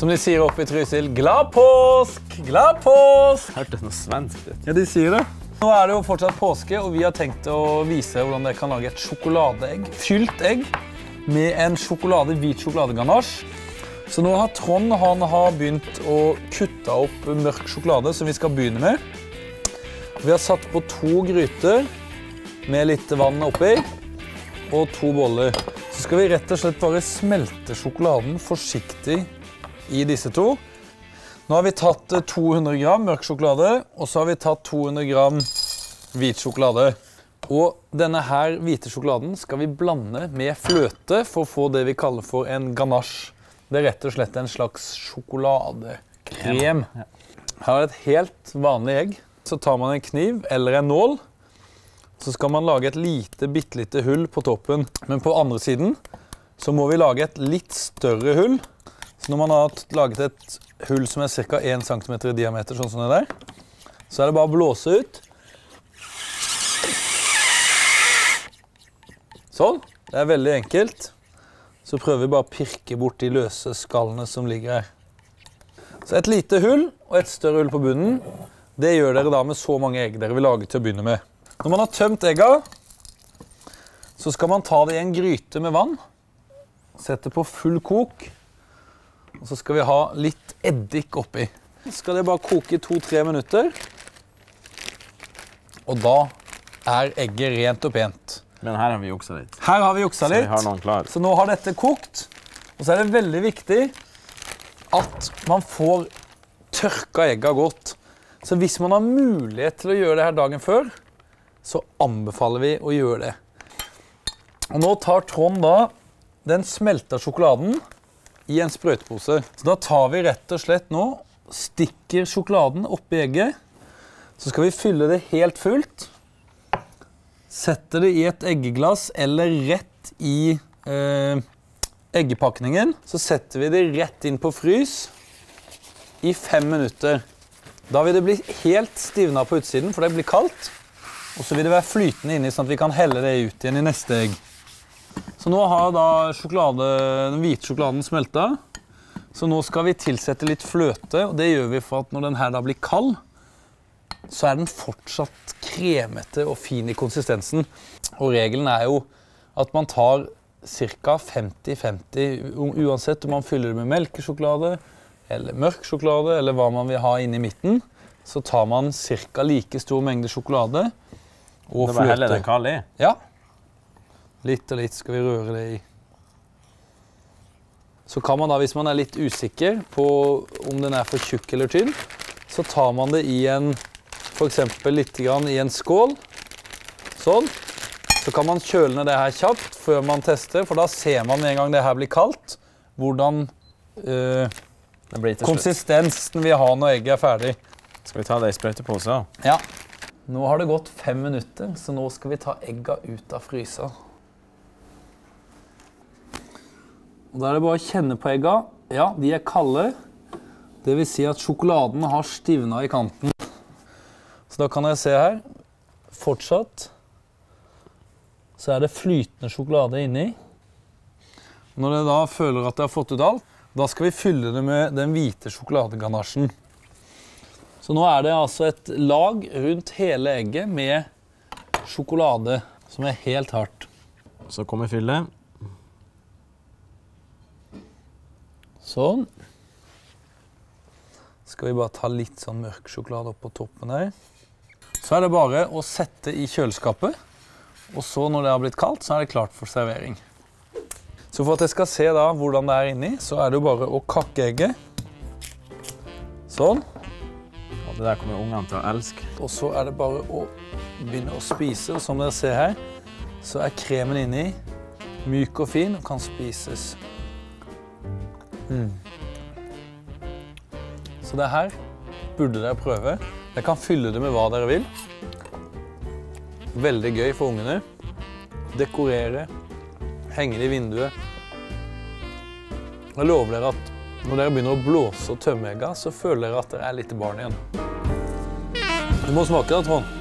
Som de sier oppe i Trysil, glad påsk, glad påsk! Hørte det noe svensk ut? Ja, de sier det. Nå er det jo fortsatt påske, og vi har tenkt å vise hvordan dere kan lage et sjokoladeegg, fylt egg, med en sjokolade, hvit sjokoladeganasj. Så nå har Trond, han har begynt å kutte opp mørk sjokolade, som vi skal begynne med. Vi har satt på 2 gryter, med litt vann oppi, og 2 boller. Så skal vi rett og slett bare smelte sjokoladen forsiktig i disse to. Nå har vi tatt 200 gram mørk sjokolade, og så har vi tatt 200 gram hvit sjokolade. Og denne her hvite sjokoladen skal vi blande med fløte for å få det vi kaller for en ganache. Det er rett og slett en slags sjokoladekrem. Her er et helt vanlig egg. Så tar man en kniv eller en nål, så skal man lage et bitte lite hull på toppen. Men på andre siden så må vi lage et litt større hull. Så når man har laget et hull som er ca. 1 cm i diameter, sånn som det der, så er det bare å blåse ut. Sånn. Det er veldig enkelt. Så prøver vi bare å pirke bort de løse skallene som ligger her. Så et lite hull og et større hull på bunnen, det gjør dere da med så mange egg dere vil lage til å begynne med. Når man har tømt egga, så skal man ta det i en gryte med vann, sette på full kok, og så skal vi ha litt eddik oppi. Så skal det bare koke i 2-3 minutter. Og da er egget rent og pent. Men her har vi juksa litt. Her har vi juksa litt. Så vi har noen klar. Så nå har dette kokt. Og så er det veldig viktig at man får tørka egga godt. Så hvis man har mulighet til å gjøre det her dagen før, så anbefaler vi å gjøre det. Og nå tar Trond da den smelta sjokoladen i en sprøytepose. Så da tar vi rett og slett nå, stikker sjokoladen oppi egget, så skal vi fylle det helt fullt, setter det i et eggeglass eller rett i eggepakningen, så setter vi det rett inn på frys i 5 minutter. Da vil det bli helt stivna på utsiden, for det blir kaldt, og så vil det være flytende inni, sånn at vi kan helle det ut igjen i neste egg. Så nå har da den hvite sjokoladen smelta, så nå skal vi tilsette litt fløte, og det gjør vi for at når den her da blir kald, så er den fortsatt kremete og fin i konsistensen. Og regelen er jo at man tar ca. 50-50, uansett om man fyller det med melkesjokolade, eller mørk sjokolade, eller hva man vil ha inne i midten, så tar man ca. like stor mengde sjokolade og fløte. Det var heller det kald i. Ja. Litt og litt skal vi røre det i. Så kan man da, hvis man er litt usikker på om den er for tjukk eller tynn, så tar man det i en, for eksempel litt grann i en skål. Sånn. Så kan man kjøle ned det her kjapt før man tester, for da ser man en gang det her blir kaldt, hvordan konsistensen vi har når egget er ferdig. Skal vi ta det i sprøytepose? Ja. Nå har det gått 5 minutter, så nå skal vi ta egga ut av frysa. Og da er det bare å kjenne på egga. Ja, de er kalde. Det vil si at sjokoladen har stivna i kanten. Så da kan jeg se her. Fortsatt så er det flytende sjokolade inni. Når jeg da føler at jeg har fått ut alt, da skal vi fylle det med den hvite sjokoladeganasjen. Så nå er det altså et lag rundt hele egget med sjokolade, som er helt hardt. Så kommer fyllet. Sånn. Skal vi bare ta litt sånn mørk sjokolade opp på toppen her. Så er det bare å sette i kjøleskapet, og så når det har blitt kaldt, så er det klart for servering. Så for at jeg skal se da hvordan det er inni, så er det jo bare å kakke egget. Sånn. Og det der kommer ungene til å elske. Og så er det bare å begynne å spise, og som dere ser her, så er kremen inni myk og fin og kan spises. Så det her burde dere prøve. Dere kan fylle det med hva dere vil. Veldig gøy for ungene. Dekorere. Henge det i vinduet. Jeg lover dere at når dere begynner å blåse og tømme egga, så føler dere at dere er litt barn igjen. Du må smake det, Trond.